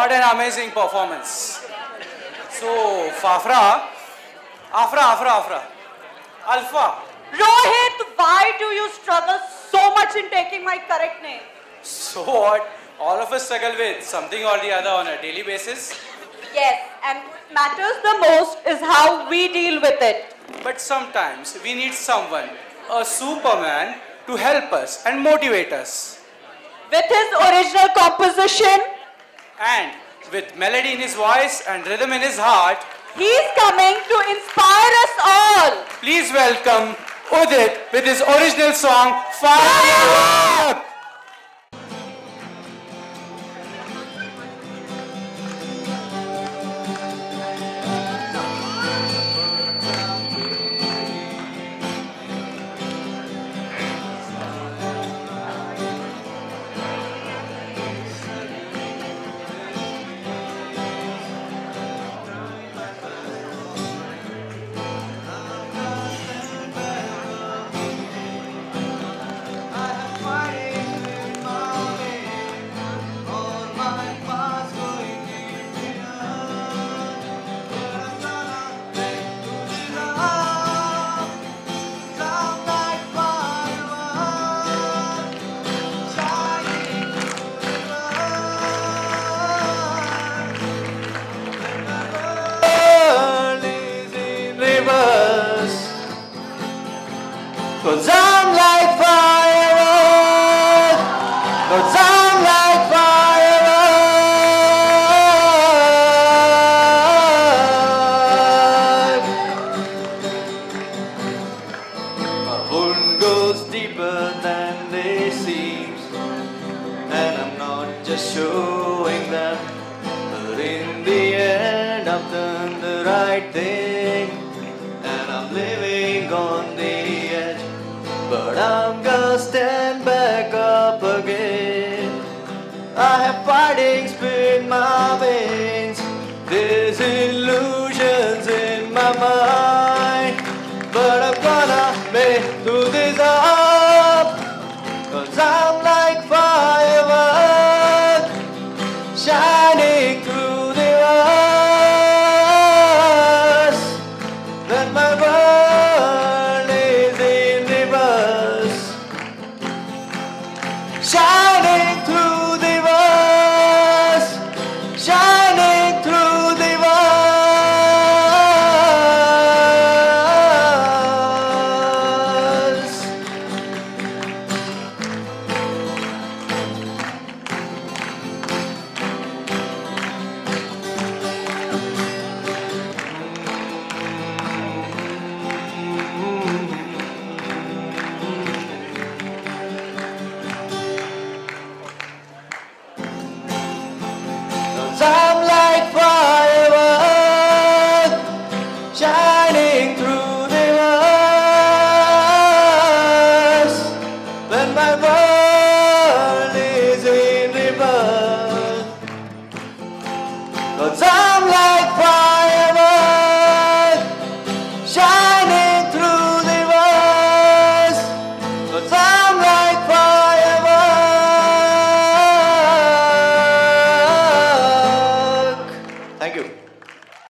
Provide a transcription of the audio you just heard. What an amazing performance. So, Fafra, Afra, Alpha. Rohit, why do you struggle so much in taking my correct name? So what? All of us struggle with something or the other on a daily basis. Yes, and what matters the most is how we deal with it. But sometimes we need someone, a superman, to help us and motivate us. With his original composition. And with melody in his voice and rhythm in his heart. He's coming to inspire us all. Please welcome Udit with his original song, Firework! Cause I'm like firework, cause I'm like firework. My wound goes deeper than it seems, and I'm not just showing them, but in the end I've done the right thing, and I'm living on the edge. But I'm gonna stand back up again. I have fighting spirit in my veins. This is